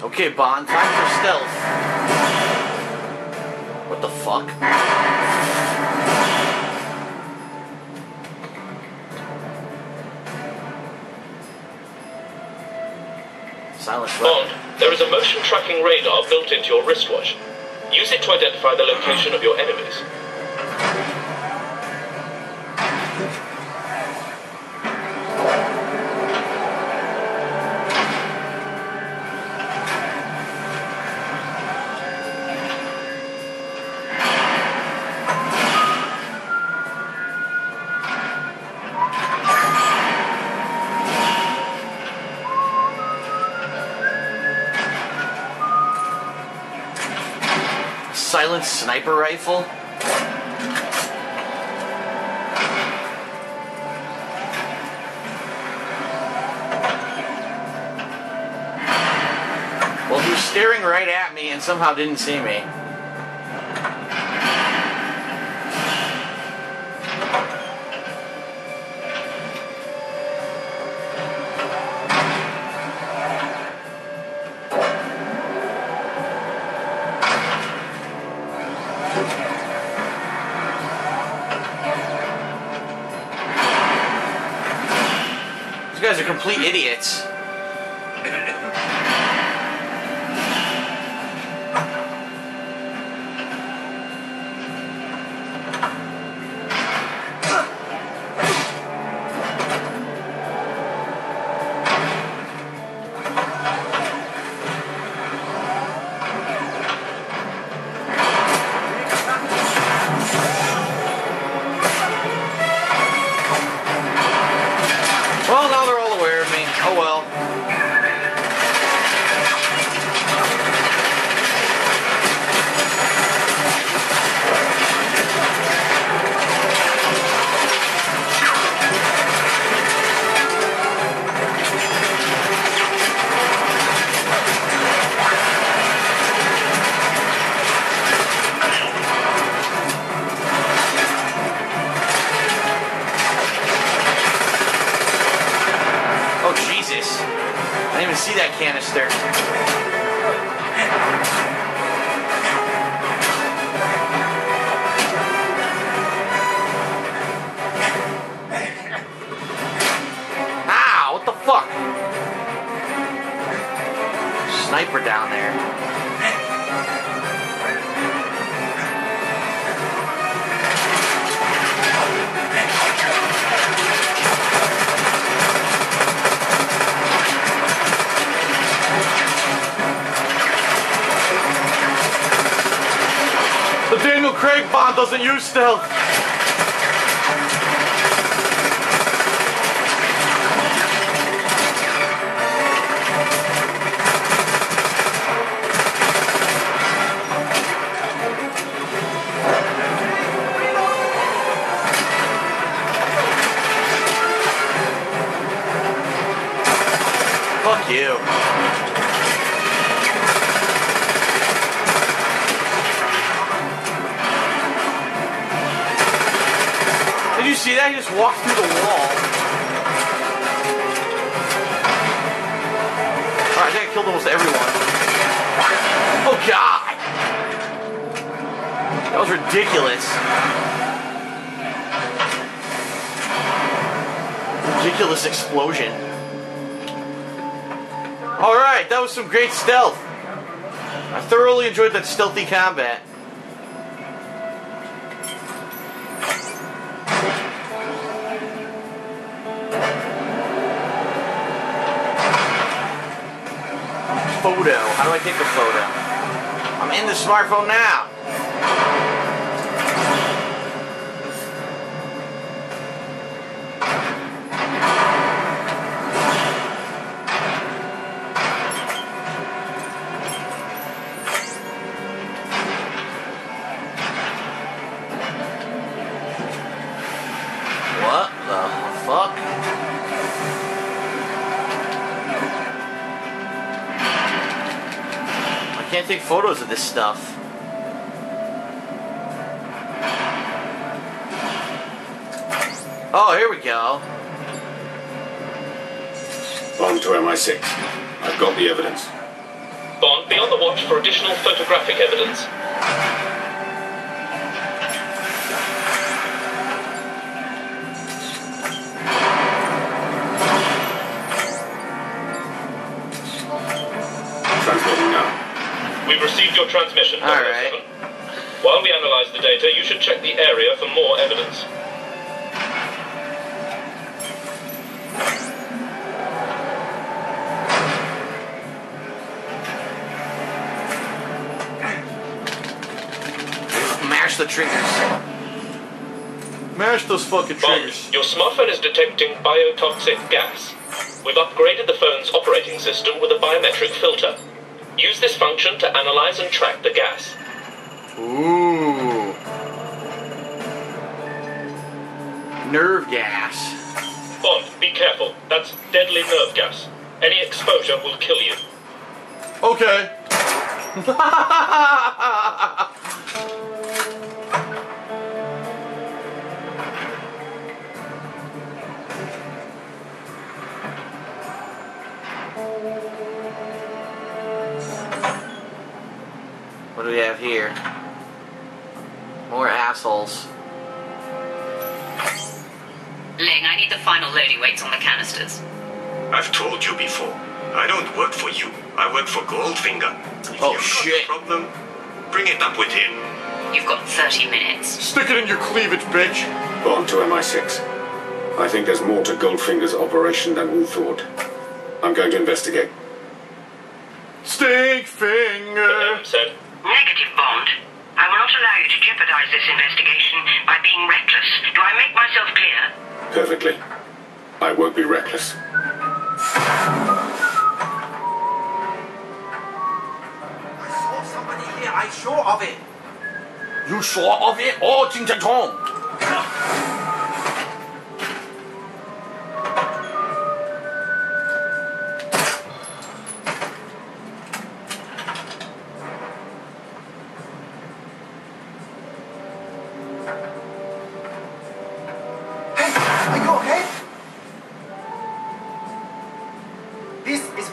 Okay, Bond, time for stealth. What the fuck? Silent Bond, there is a motion tracking radar built into your wristwatch. Use it to identify the location of your enemies. Silent sniper rifle? Well, he was staring right at me and somehow didn't see me. You guys are complete idiots. I didn't even see that canister. Ow, what the fuck? Sniper down there. Daniel Craig Bond doesn't use stealth. Fuck you. Did you see that? He just walked through the wall. Alright, I think I killed almost everyone. Oh god! That was ridiculous. Ridiculous explosion. Alright, that was some great stealth. I thoroughly enjoyed that stealthy combat. Photo. How do I take the photo? I'm in the smartphone now. What the fuck? I can't take photos of this stuff. Oh, here we go. On to MI6. I've got the evidence. Be on the watch for additional photographic evidence. Transmitting now. We've received your transmission. All right. While we analyze the data, you should check the area for more evidence. The triggers. Mash those fucking triggers. Bond, your smartphone is detecting biotoxic gas. We've upgraded the phone's operating system with a biometric filter. Use this function to analyze and track the gas. Ooh. Nerve gas. Bond, be careful. That's deadly nerve gas. Any exposure will kill you. Okay. What do we have here? More assholes. Ling, I need the final loading weights on the canisters. I've told you before, I don't work for you. I work for Goldfinger. If oh, shit. Problem, bring it up with him. You've got 30 minutes. Stick it in your cleavage, bitch. On to MI6. I think there's more to Goldfinger's operation than we thought. I'm going to investigate. Stink finger. Negative, Bond. I will not allow you to jeopardize this investigation by being reckless. Do I make myself clear? Perfectly. I won't be reckless. I saw somebody here. I saw of it. You saw of it? Oh, ting tang tong.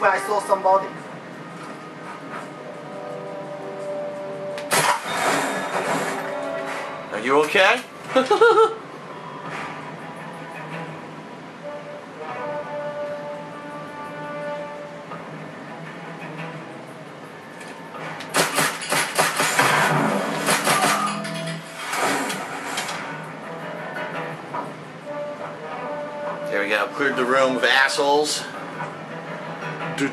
I saw somebody. Are you okay? There we go. Cleared the room of assholes. Do.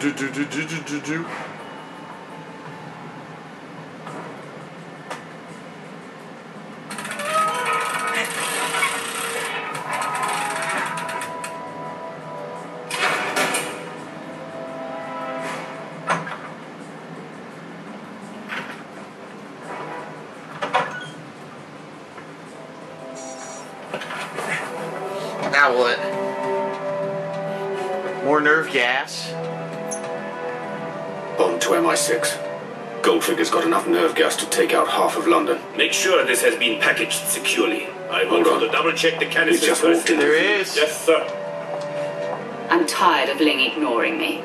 Now what? More nerve gas. On to MI6. Goldfinger's got enough nerve gas to take out half of London. Make sure this has been packaged securely. I want you to double-check the canister first. There is. Yes, sir. I'm tired of Ling ignoring me.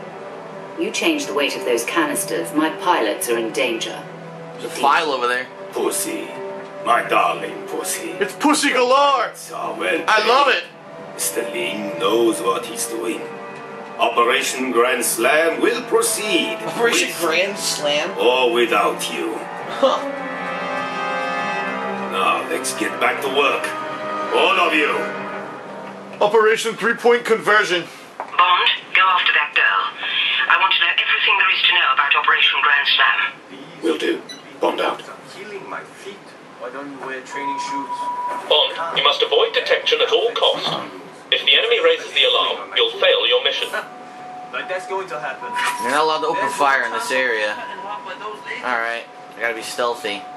You change the weight of those canisters, my pilots are in danger. There's a file over there. Pussy. My darling pussy. It's pussy galore! So well I love it! Mr. Ling knows what he's doing. Operation Grand Slam will proceed. Operation Grand Slam? Or without you. Huh. Now, let's get back to work. All of you. Operation 3-point conversion. Bond, go after that girl. I want to know everything there is to know about Operation Grand Slam. Will do. Bond out. I'm healing my feet. Why don't you wear training shoes? Bond, you must avoid detection at all costs. If the enemy raises the alarm, you'll fail your mission. Like that's going to happen. You're not allowed to open fire in this area. Alright, I gotta be stealthy.